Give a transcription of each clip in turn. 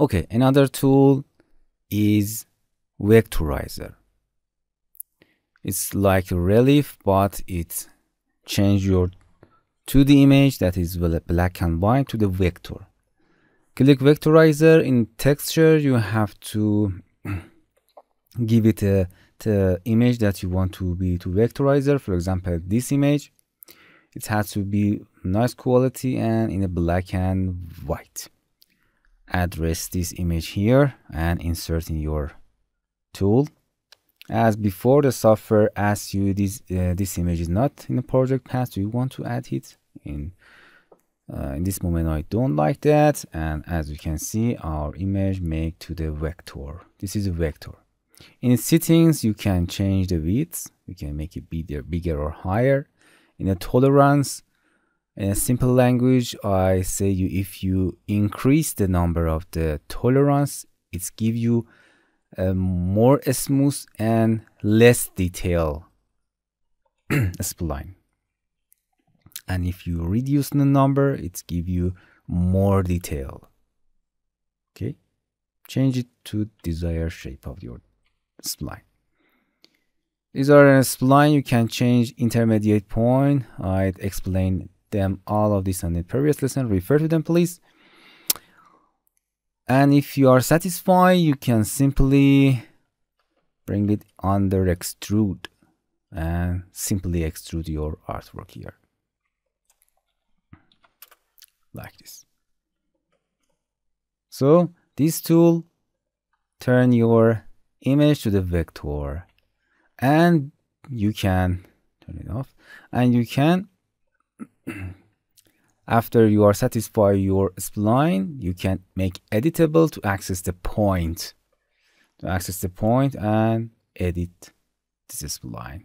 Okay, another tool is Vectorizer. It's like a relief, but it changes your 2D image that is black and white to the vector. Click Vectorizer. In texture, you have to give it the image that you want to be to Vectorizer. For example, this image, it has to be nice quality and in a black and white. Address this image here and insert in your tool. As before, the software asks you this image is not in the project path. Do you want to add it in this moment? I don't like that. And as you can see, our image make to the vector. This is a vector. In settings, you can change the width. You can make it bigger or higher. In a tolerance, in a simple language, I say if you increase the number of the tolerance, it's give you a more smooth and less detail spline. And if you reduce the number, it gives you more detail. Okay, change it to desired shape of your spline. These are a spline. You can change intermediate point. I'd explain them all of this on the previous lesson. Refer to them, please. And if you are satisfied, you can simply bring it under extrude and simply extrude your artwork here like this. So this tool turn your image to the vector, and you can turn it off, and you can after you are satisfied your spline, you can make editable to access the point. To access the point and edit this spline.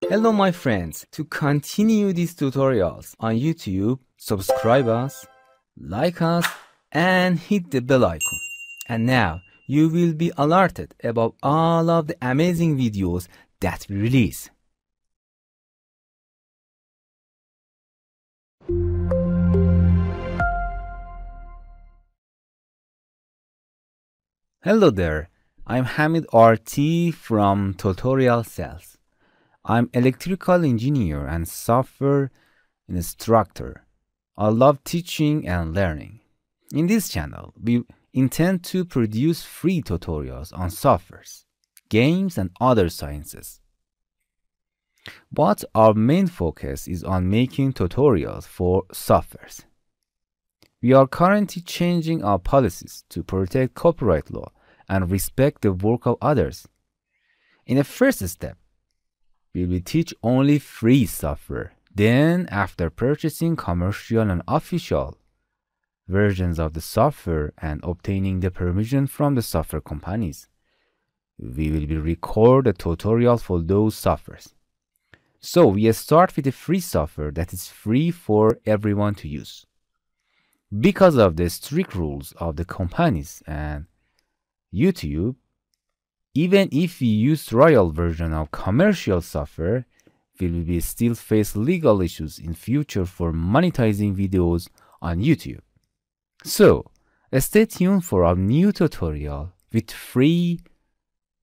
Hello my friends, to continue these tutorials on YouTube, subscribe us, like us, and hit the bell icon. And now you will be alerted about all of the amazing videos that we release. Hello there, I'm Hamid R.T. from Tutorial Cells. I'm electrical engineer and software instructor. I love teaching and learning. In this channel, we intend to produce free tutorials on softwares, games and other sciences. But our main focus is on making tutorials for softwares. We are currently changing our policies to protect copyright law and respect the work of others. In the first step, we will teach only free software. Then, after purchasing commercial and official versions of the software and obtaining the permission from the software companies, we will record a tutorial for those softwares. So, we start with the free software that is free for everyone to use. Because of the strict rules of the companies and YouTube, even if we use trial version of commercial software, we will still face legal issues in future for monetizing videos on YouTube. So, stay tuned for our new tutorial with free,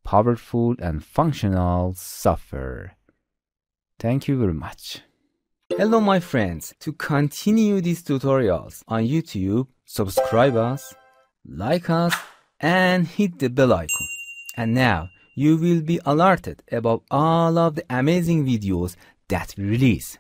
powerful and functional software. Thank you very much. Hello my friends, to continue these tutorials on YouTube, subscribe us, like us, and hit the bell icon. And now, you will be alerted about all of the amazing videos that we release.